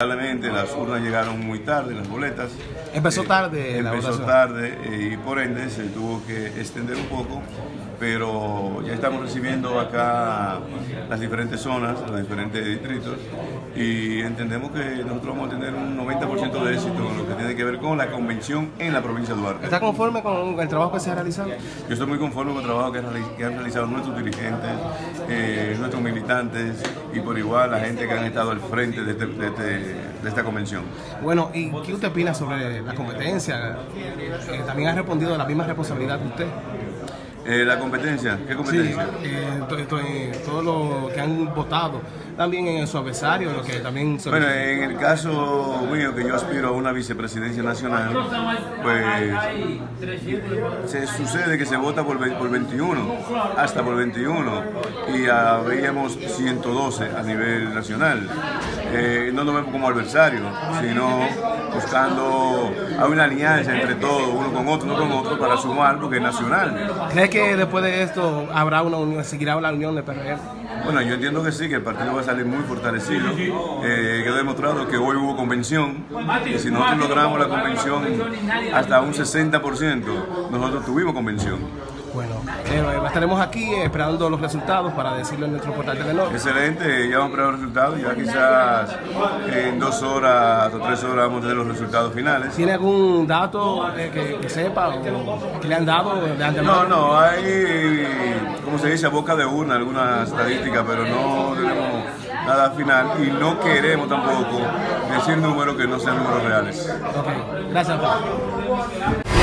Lamentablemente las urnas llegaron muy tarde, las boletas. Empezó tarde y por ende se tuvo que extender un poco, pero ya estamos recibiendo acá las diferentes zonas, los diferentes distritos, y entendemos que nosotros vamos a tener un 90% de éxito en lo que tiene que ver con la convención en la provincia de Duarte. ¿Está conforme con el trabajo que se ha realizado? Yo estoy muy conforme con el trabajo que han realizado nuestros dirigentes, nuestros militantes y por igual la gente que han estado al frente de esta convención. Bueno, ¿y qué usted opina sobre la competencia? ¿También ha respondido a la misma responsabilidad que usted? ¿La competencia? ¿Qué competencia? Sí, todos los que han votado, también en su adversario, lo que también... Bueno, en el caso mío, que yo aspiro a una vicepresidencia nacional, pues se sucede que se vota por 21, hasta por 21, y habíamos 112 a nivel nacional. No nos vemos como adversario, sino buscando a una alianza entre todos, uno con otro, no con otro, para sumar, porque es nacional. ¿Crees que después de esto habrá una unión, seguirá la unión de PRS? Bueno, yo entiendo que sí, que el partido va a salir muy fortalecido. Quedó demostrado que hoy hubo convención, y si nosotros logramos la convención hasta un 60%, nosotros tuvimos convención. Bueno, estaremos aquí esperando los resultados para decirlo en nuestro portal de Telenor. Excelente, ya vamos a esperar los resultados, ya quizás en 2 horas o 3 horas vamos a tener los resultados finales. ¿Tiene algún dato que sepa o que le han dado de antemano? No, hay, como se dice, a boca de urna algunas estadísticas, pero no tenemos nada final y no queremos tampoco decir números que no sean números reales. Ok, gracias, Pablo.